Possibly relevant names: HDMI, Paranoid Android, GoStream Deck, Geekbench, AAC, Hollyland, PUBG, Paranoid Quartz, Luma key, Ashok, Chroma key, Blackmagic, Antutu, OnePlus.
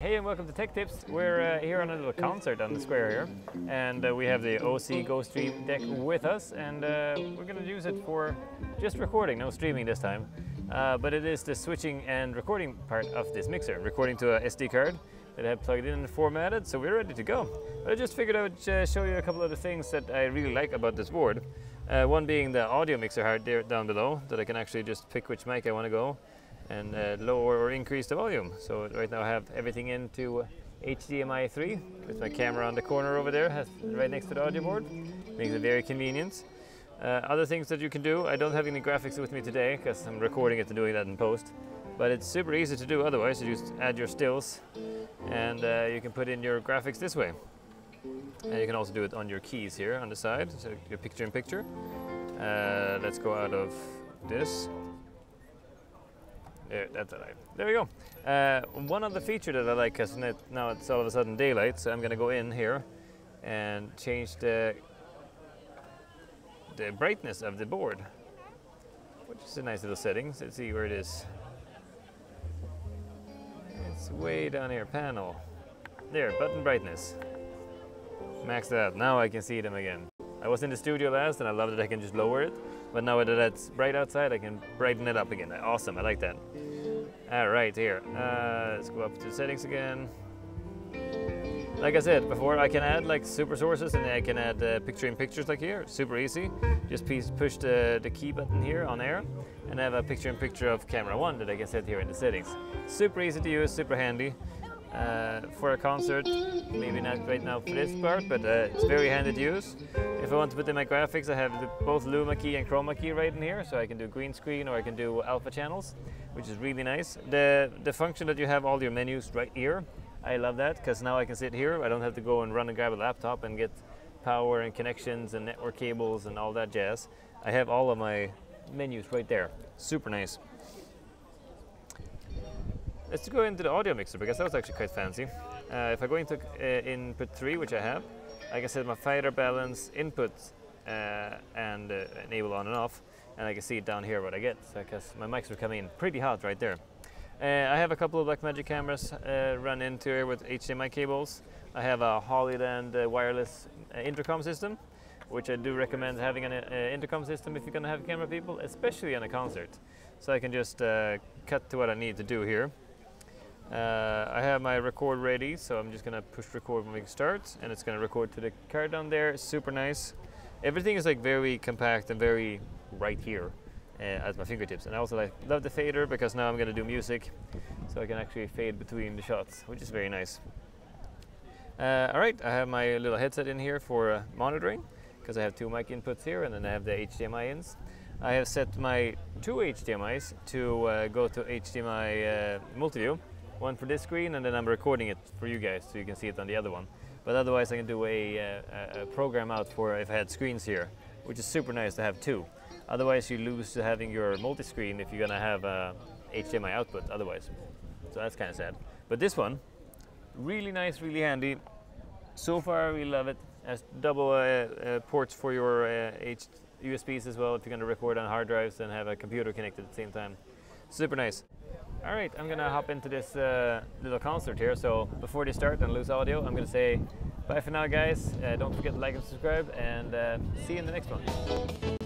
Hey and welcome to Tech Tips. We're here on a little concert on the square here, and we have the OC GoStream Deck with us, and we're going to use it for just recording, no streaming this time. But it is the switching and recording part of this mixer, recording to a SD card that I have plugged in and formatted, so we're ready to go. But I just figured I would show you a couple of the things that I really like about this board. One being the audio mixer hard there down below, that I can actually just pick which mic I want to go and lower or increase the volume. So right now I have everything into HDMI 3 with my camera on the corner over there, right next to the audio board. Makes it very convenient. Other things that you can do, I don't have any graphics with me today because I'm recording it and doing that in post, but it's super easy to do otherwise. You just add your stills and you can put in your graphics this way. And you can also do it on your keys here on the side, so your picture in picture. Let's go out of this. Yeah, that's all right. There we go. One other feature that I like, because now it's all of a sudden daylight, so I'm going to go in here and change the brightness of the board, which is a nice little setting. Let's see where it is. It's way down here, panel. There, button brightness. Maxed out. Now I can see them again. I was in the studio last and I love that I can just lower it, but now that it's bright outside I can brighten it up again. Awesome, I like that. All right, here. Let's go up to settings again. Like I said before, I can add like super sources and I can add picture-in-pictures like here, super easy. Just push the key button here on air and I have a picture-in-picture of camera one that I can set here in the settings. Super easy to use, super handy. For a concert, maybe not right now for this part, but it's very handy to use. If I want to put in my graphics, I have both Luma key and Chroma key right in here, so I can do green screen or I can do alpha channels, which is really nice. The function that you have all your menus right here, I love that, because now I can sit here. I don't have to go and run and grab a laptop and get power and connections and network cables and all that jazz. I have all of my menus right there. Super nice. Let's go into the audio mixer, because that was actually quite fancy. If I go into input 3, which I have, I can set my fader balance input and enable on and off, and I can see it down here what I get, because my mics are coming in pretty hot right there. I have a couple of Blackmagic cameras run into here with HDMI cables. I have a Hollyland wireless intercom system, which I do recommend having an intercom system if you're going to have camera people, especially on a concert. So I can just cut to what I need to do here. I have my record ready, so I'm just going to push record when we start, and it's going to record to the card down there. Super nice. Everything is like very compact and very right here at my fingertips. And I also love the fader, because now I'm going to do music, so I can actually fade between the shots, which is very nice. All right, I have my little headset in here for monitoring, because I have two mic inputs here, and then I have the HDMI ins. I have set my two HDMIs to go to HDMI multiview. One for this screen, and then I'm recording it for you guys so you can see it on the other one. But otherwise I can do a program out for if I had screens here, which is super nice to have two. Otherwise you lose to having your multi-screen if you're going to have a HDMI output otherwise. So that's kind of sad. But this one, really nice, really handy. So far we love it. Has double ports for your USBs as well if you're going to record on hard drives and have a computer connected at the same time. Super nice. All right, I'm going to hop into this little concert here, so before they start and lose audio, I'm going to say bye for now, guys. Don't forget to like and subscribe, and see you in the next one.